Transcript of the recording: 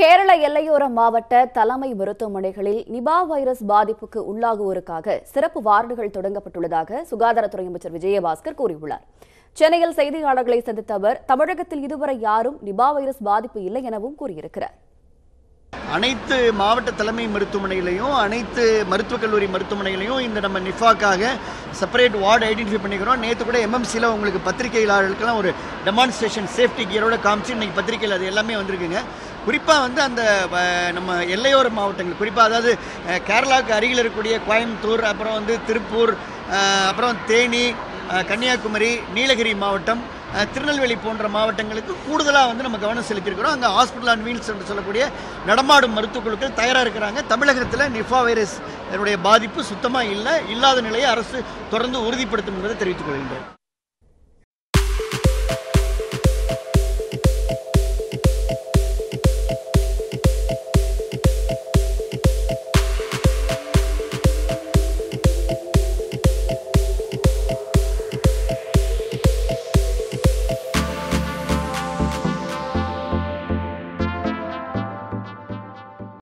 கேரள எல்லையோர மாவட்ட தலைமை மருத்துவமனைகளில் நிபா வைரஸ் பாதிப்புக்கு உள்ளாகுவோருக்காக சிறப்பு வார்டுகள் தொடங்கப்பட்டுள்ளதாக சுகாதாரத்துறை அமைச்சர் விஜயபாஸ்கர் கூறியுள்ளார். சென்னையில் செய்தியாளர்களை சந்தித்த அவர் தமிழகத்தில் இதுவரை யாரும் நிபா வைரஸ் பாதிப்பு இல்லை எனவும் கூறியிருக்கிறார். அனைத்து மாவட்ட தலைமை மருத்துவமனைகளையும் அனைத்து மருத்துவக் கல்லூரி மருத்துவமனைகளையும் இந்த நம்ம நிஃபாக்காக செப்பரேட் வார்டு ஐடென்டிஃபை பண்ணிக்கிறோம். நேற்று கூட எம்எம்சியில் உங்களுக்கு பத்திரிகையாளர்களுக்கெல்லாம் ஒரு டெமான்ஸ்ட்ரேஷன் சேஃப்டி கியரோட காமிச்சு இன்றைக்கி பத்திரிகையில் அது எல்லாமே வந்திருக்குங்க. குறிப்பாக அந்த நம்ம எல்லையோர மாவட்டங்கள், குறிப்பாக அதாவது கேரளாவுக்கு அருகில் இருக்கக்கூடிய கோயம்புத்தூர், அப்புறம் திருப்பூர், அப்புறம் தேனி, கன்னியாகுமரி, நீலகிரி மாவட்டம், திருநெல்வேலி போன்ற மாவட்டங்களுக்கு கூடுதலாக நம்ம கவனம் செலுத்தியிருக்கிறோம். அங்கே ஹாஸ்பிட்டல் அண்ட் வீல்ஸ் என்று சொல்லக்கூடிய நடமாடும் மருத்துவக் குழுக்கள் தயாராக இருக்கிறாங்க. தமிழகத்தில் நிஃபா வைரஸ் பாதிப்பு சுத்தமாக இல்லாத நிலையை அரசு தொடர்ந்து உறுதிப்படுத்தும் என்பதை தெரிவித்துக் கொள்கின்றனர்.